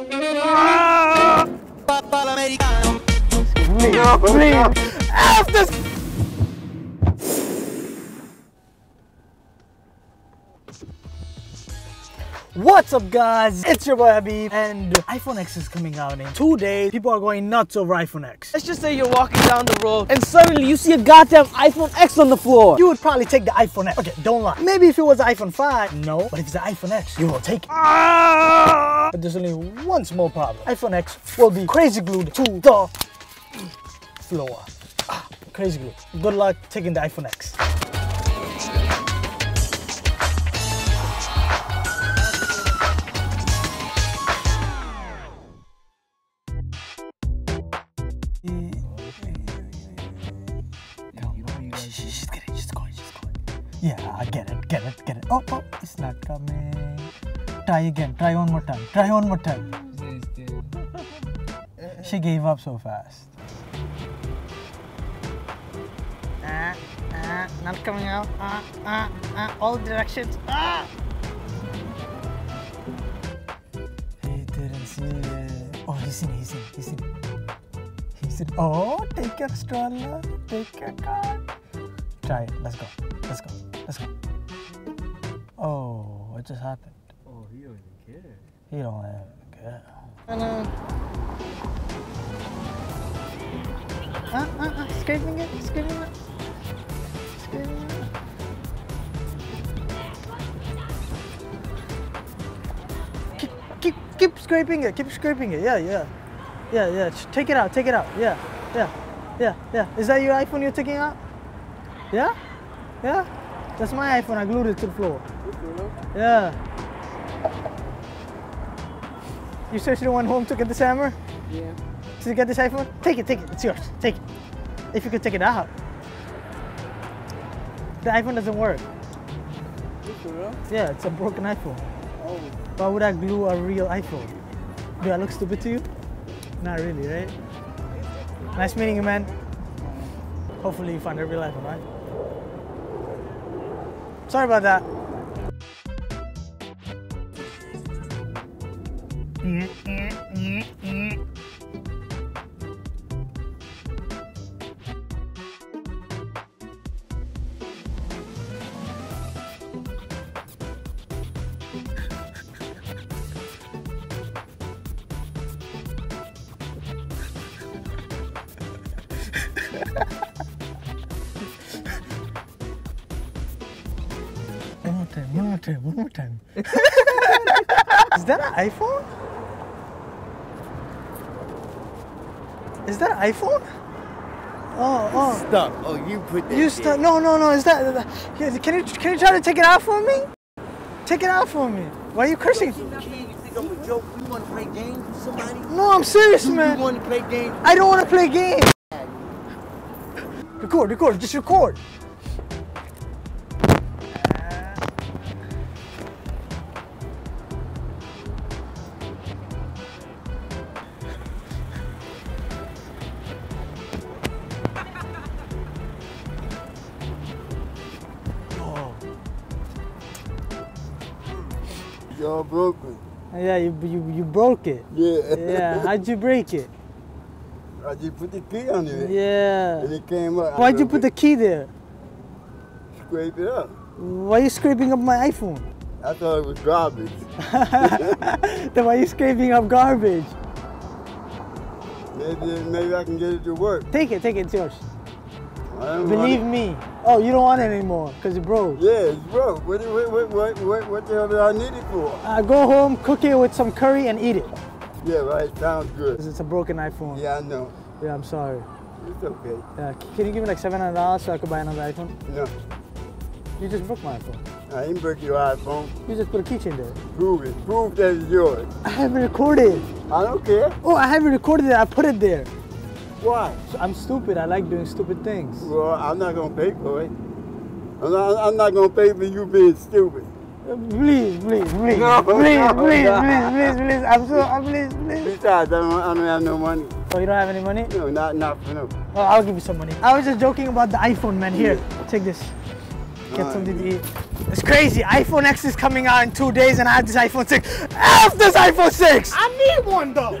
After what's up guys, it's your boy Habib, and iPhone X is coming out in 2 days. People are going nuts over iPhone X. Let's just say you're walking down the road and suddenly you see a goddamn iPhone X on the floor. You would probably take the iPhone X. Okay, don't lie. Maybe if it was the iPhone 5, no. But if it's the iPhone X, you will take it. But there's only one small problem. iPhone X will be crazy glued to the floor. Crazy glued. Good luck taking the iPhone X. Yeah, I get it. Oh, it's not coming. Try again, try one more time. She gave up so fast. Not coming out. All directions. He didn't see it. Oh, he's in. He's in. Oh, take your stroller, take your card. Try it, let's go. Oh, what just happened? Oh, he don't even care. Scraping it. Keep scraping it. Yeah. Take it out. Yeah. Is that your iPhone you're taking out? Yeah? That's my iPhone, I glued it to the floor. Yeah. You searched the one home to get this hammer? Yeah. Did you get this iPhone? Take it, it's yours, take it. If you could take it out. The iPhone doesn't work. For real? Yeah, it's a broken iPhone. Oh. Why would I glue a real iPhone? Do I look stupid to you? Not really, right? Nice meeting you, man. Hopefully you find a real iPhone, right? Sorry about that. One more time. Is that an iPhone? Oh. Stop. Oh, you put that. You stop. No. Is that? Can you try to take it out for me? Take it out for me. Why are you cursing? I'm a joke. You want to play games with somebody? No, I'm serious, man. You want to play games? I don't want to play games. Record. Just record. Y'all broke it. Yeah, you broke it. Yeah. How'd you break it? I just put the key on it. Yeah. And it came up. Why'd you put the key there? Scrape it up. Why are you scraping up my iPhone? I thought it was garbage. Then why are you scraping up garbage? Maybe I can get it to work. Take it, it's yours. Believe me. Oh, you don't want it anymore because it broke. Yeah, it's broke. What the hell did I need it for? Go home, cook it with some curry and eat it. Yeah, right. Sounds good. It's a broken iPhone. Yeah, I know. Yeah, I'm sorry. It's okay. Yeah, can you give me like $700 so I could buy another iPhone? No. You just broke my iPhone. I didn't break your iPhone. You just put a keychain there. Prove it. Prove that it's yours. I haven't recorded. I don't care. Oh, I haven't recorded it. I put it there. Why? I'm stupid. I like doing stupid things. Well, I'm not going to pay for it. I'm not going to pay for you being stupid. Please. No, please. I'm so, please. Besides, I don't have no money. Oh, you don't have any money? No, not for no. Oh, I'll give you some money. I was just joking about the iPhone, man. Here, take this. Get something to eat. It's crazy. iPhone X is coming out in 2 days and I have this iPhone 6. F this iPhone 6! I need one though.